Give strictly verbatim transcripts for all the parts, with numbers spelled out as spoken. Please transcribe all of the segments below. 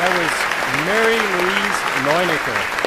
That was Mary Louise Neunecker.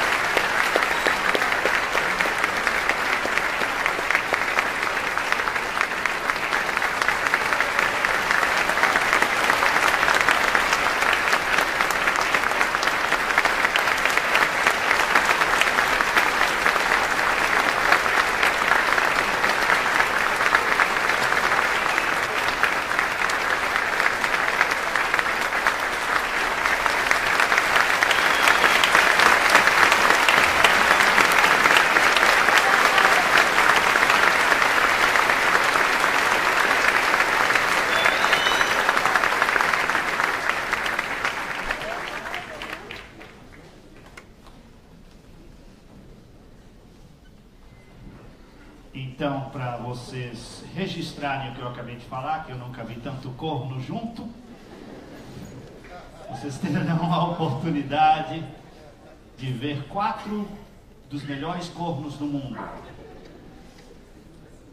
Então, para vocês registrarem o que eu acabei de falar, que eu nunca vi tanto corno junto, vocês terão a oportunidade de ver quatro dos melhores cornos do mundo.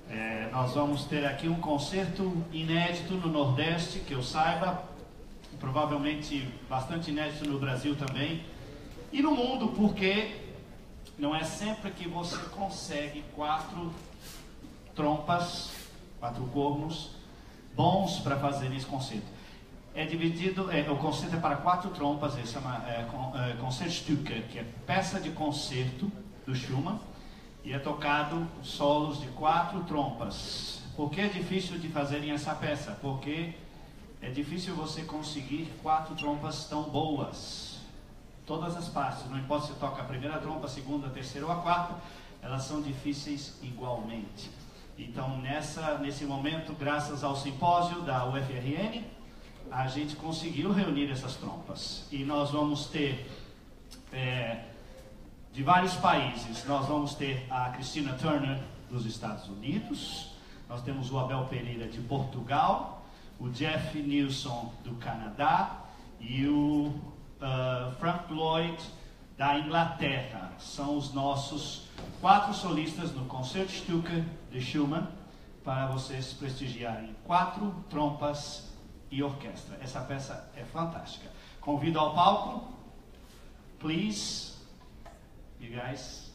É, nós vamos ter aqui um concerto inédito no Nordeste, que eu saiba, provavelmente bastante inédito no Brasil também, e no mundo, porque não é sempre que você consegue quatro trompas, quatro cornos, bons para fazer esse concerto. É dividido, é, o concerto é para quatro trompas, ele chama é, con, é, Konzertstück, que é peça de concerto do Schumann, e é tocado solos de quatro trompas. Por que é difícil de fazerem essa peça? Porque é difícil você conseguir quatro trompas tão boas. Todas as partes, não importa se toca a primeira trompa, a segunda, a terceira ou a quarta, elas são difíceis igualmente. Então, nessa, nesse momento, graças ao simpósio da U F R N, a gente conseguiu reunir essas trompas. E nós vamos ter, é, de vários países, nós vamos ter a Cristina Turner dos Estados Unidos, nós temos o Abel Pereira de Portugal, o Jeff Nilsson do Canadá e o uh, Frank Lloyd da Inglaterra. São os nossos quatro solistas no Konzertstück de Schumann, para vocês prestigiarem quatro trompas e orquestra. Essa peça é fantástica. Convido ao palco. Please, you guys.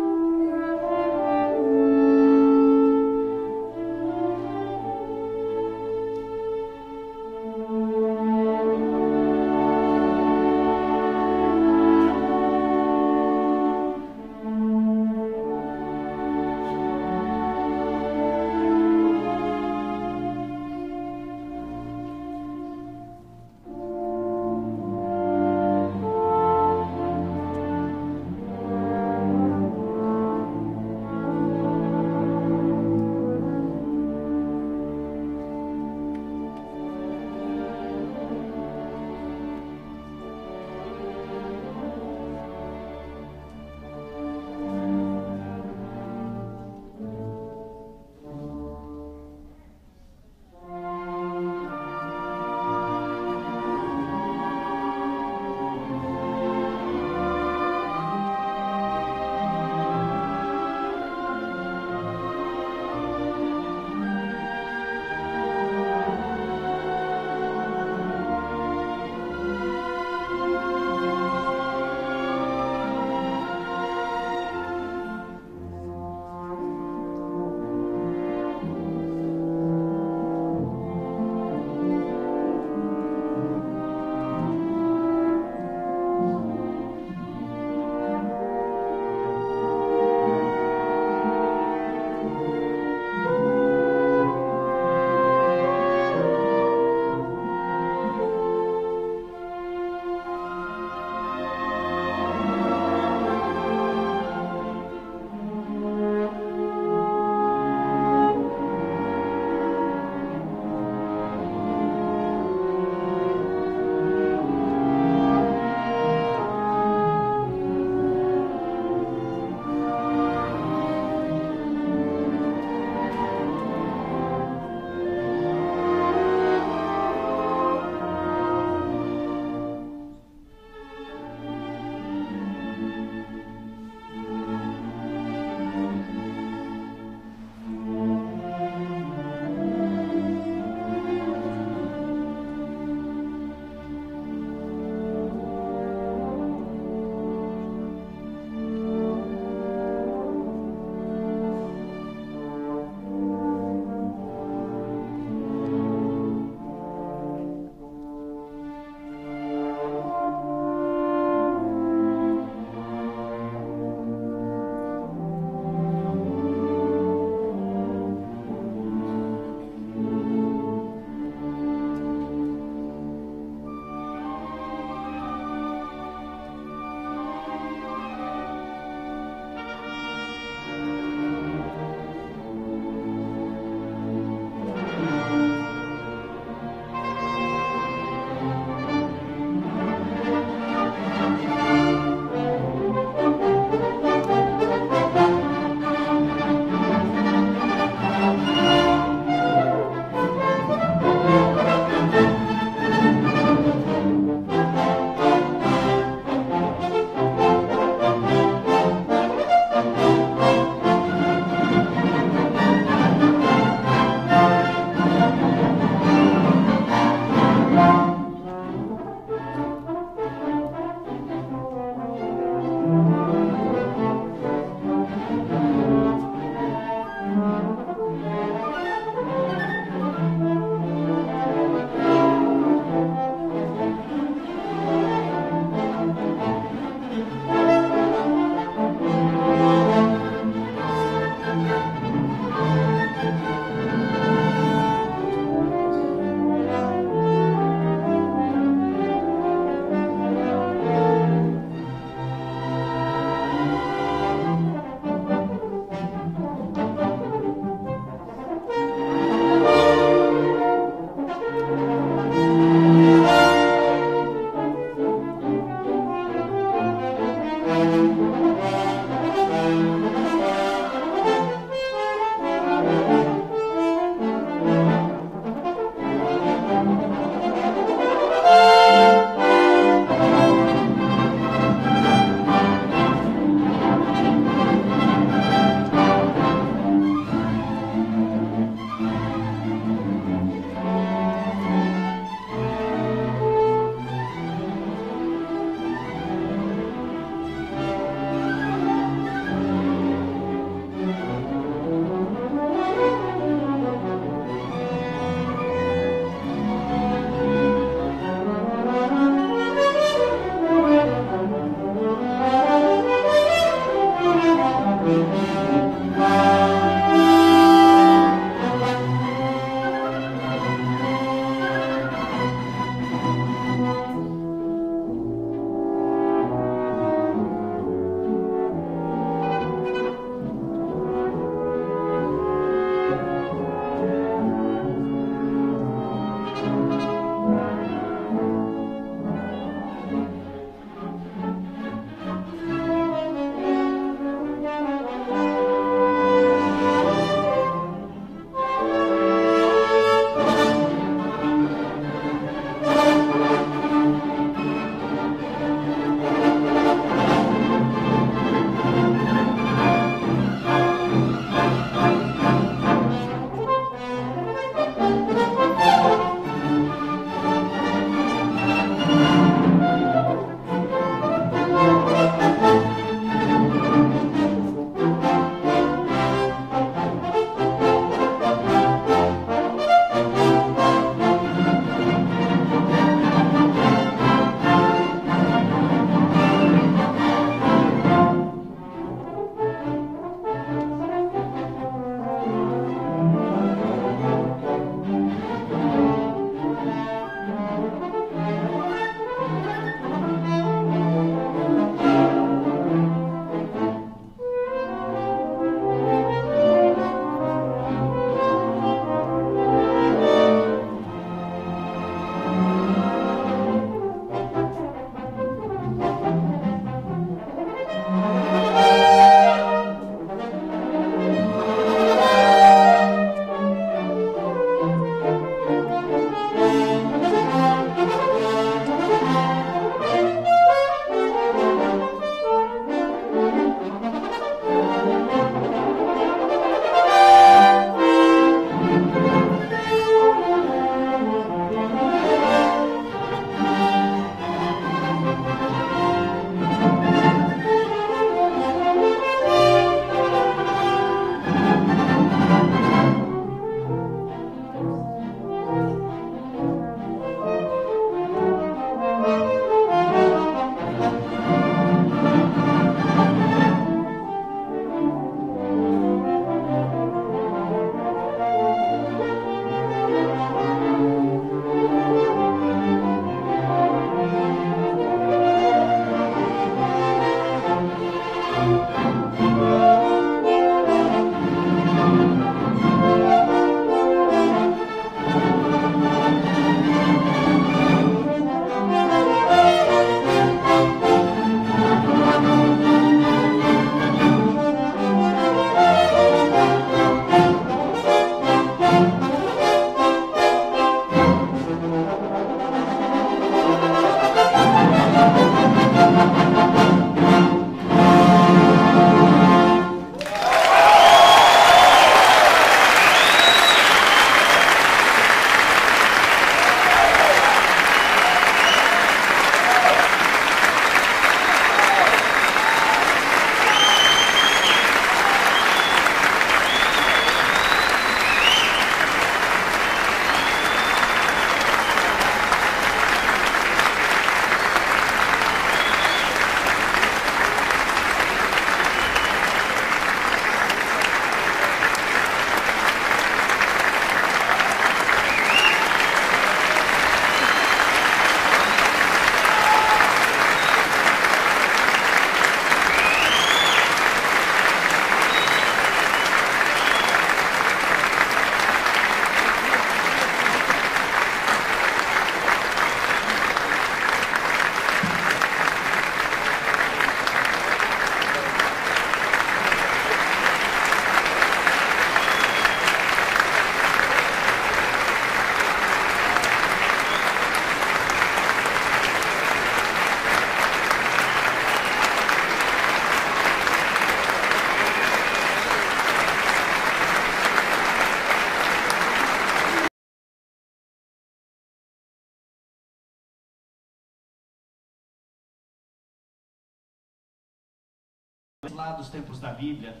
Lá dos tempos da Bíblia,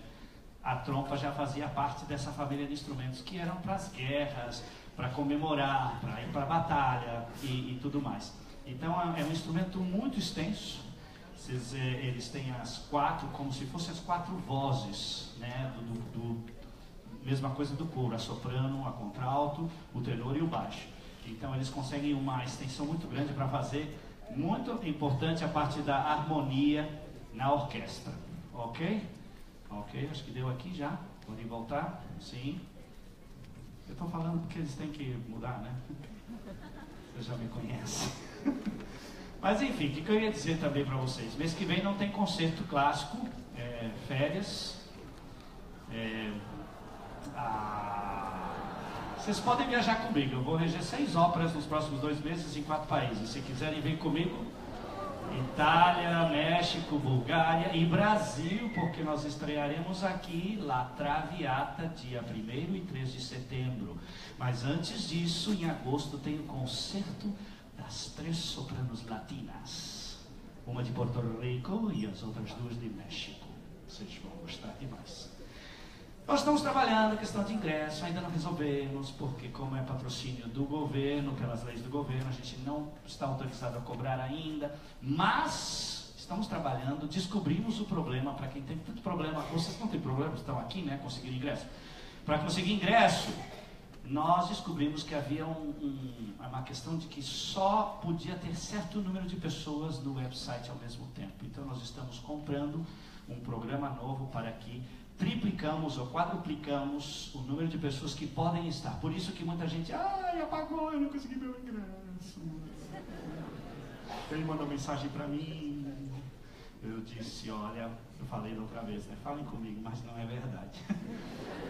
a trompa já fazia parte dessa família de instrumentos que eram para as guerras, para comemorar, para ir para a batalha e, e tudo mais. Então é um instrumento muito extenso. Vocês, eles têm as quatro, como se fossem as quatro vozes, né? Do, do, do, mesma coisa do coro, a soprano, a contralto, o tenor e o baixo. Então eles conseguem uma extensão muito grande para fazer. Muito importante a parte da harmonia na orquestra. Ok? Ok, acho que deu aqui já. Podem voltar? Sim. Eu estou falando porque eles têm que mudar, né? Vocês já me conhecem. Mas enfim, o que eu ia dizer também para vocês? Mês que vem não tem concerto clássico, é, férias. É, a... Vocês podem viajar comigo. Eu vou reger seis óperas nos próximos dois meses em quatro países. Se quiserem vir comigo, Itália, México, Bulgária e Brasil, porque nós estrearemos aqui La Traviata, dia primeiro e três de setembro. Mas antes disso, em agosto, tem o concerto das três sopranos latinas. Uma de Porto Rico e as outras duas de México. Vocês vão gostar demais. Nós estamos trabalhando a questão de ingresso, ainda não resolvemos, porque como é patrocínio do governo, pelas leis do governo, a gente não está autorizado a cobrar ainda, mas estamos trabalhando, descobrimos o problema, para quem tem tanto problema, vocês não têm problema, estão aqui, né, conseguindo ingresso. Para conseguir ingresso, nós descobrimos que havia um, um, uma questão de que só podia ter certo número de pessoas no website ao mesmo tempo. Então nós estamos comprando um programa novo para que triplicamos ou quadruplicamos o número de pessoas que podem estar. Por isso que muita gente, ai, apagou, eu não consegui meu ingresso. Ele mandou mensagem para mim, eu disse, olha, eu falei da outra vez, né? Falem comigo, mas não é verdade.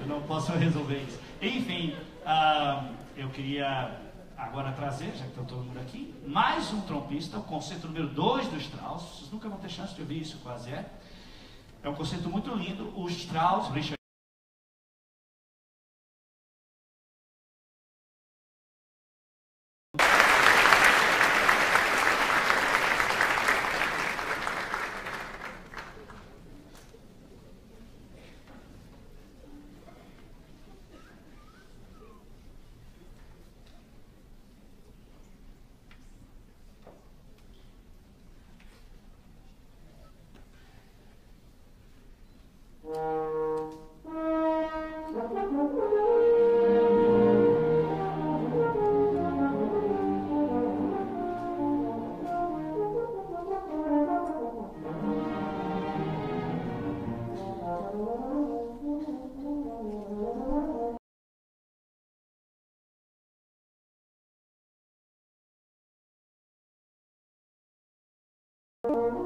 Eu não posso resolver isso. Enfim, uh, eu queria agora trazer, já que está todo mundo aqui, mais um trompista, o concerto número dois do Strauss. Vocês nunca vão ter chance de ouvir isso, quase é. É um conceito muito lindo, o Strauss, Richard Thank you.